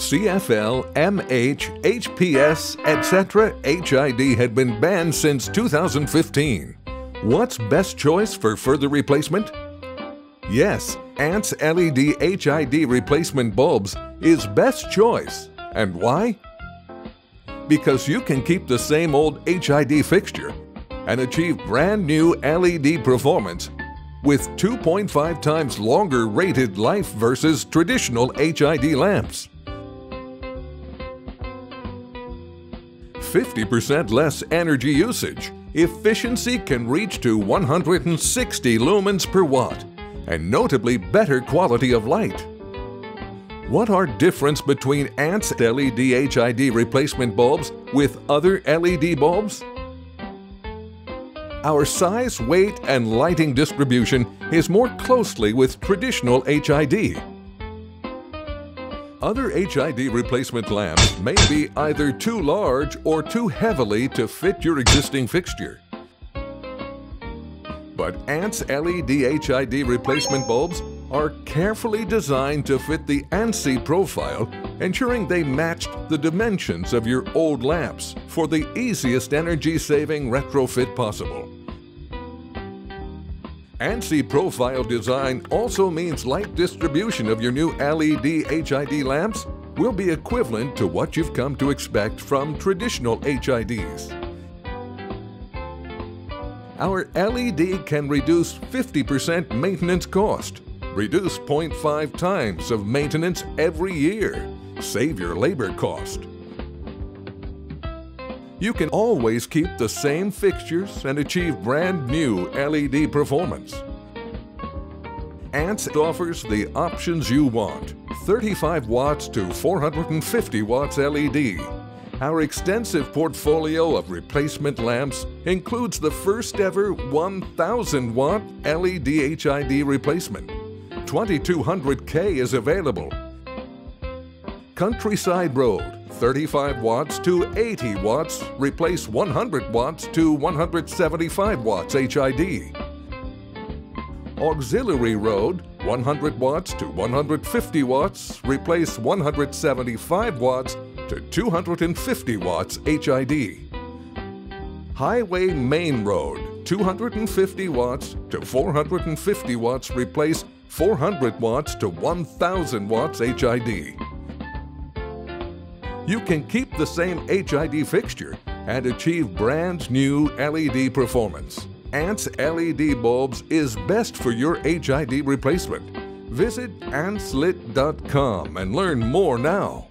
CFL, MH, HPS, etc. HID had been banned since 2015. What's best choice for further replacement? Yes, ANTS LED HID replacement bulbs is best choice. And why? Because you can keep the same old HID fixture and achieve brand new LED performance with 2.5 times longer rated life versus traditional HID lamps, 50% less energy usage, efficiency can reach to 160 lumens per watt, and notably better quality of light. What are differences between ANTS LED HID replacement bulbs with other LED bulbs? Our size, weight, and lighting distribution is more closely with traditional HID. Other HID replacement lamps may be either too large or too heavily to fit your existing fixture. But ANTS LED HID replacement bulbs are carefully designed to fit the ANSI profile, ensuring they matched the dimensions of your old lamps for the easiest energy-saving retrofit possible. ANSI profile design also means light distribution of your new LED HID lamps will be equivalent to what you've come to expect from traditional HIDs. Our LED can reduce 50% maintenance cost, reduce 0.5 times of maintenance every year, save your labor cost. You can always keep the same fixtures and achieve brand new LED performance. ANTS offers the options you want, 35 watts to 450 watts LED. Our extensive portfolio of replacement lamps includes the first ever 1,000 watt LED HID replacement. 2200K is available. Countryside Road, 35 watts to 80 watts, replace 100 watts to 175 watts HID. Auxiliary Road, 100 watts to 150 watts, replace 175 watts to 250 watts HID. Highway Main Road, 250 watts to 450 watts, replace 400 watts to 1,000 watts HID. You can keep the same HID fixture and achieve brand new LED performance. ANTS LED bulbs is best for your HID replacement. Visit antslit.com and learn more now.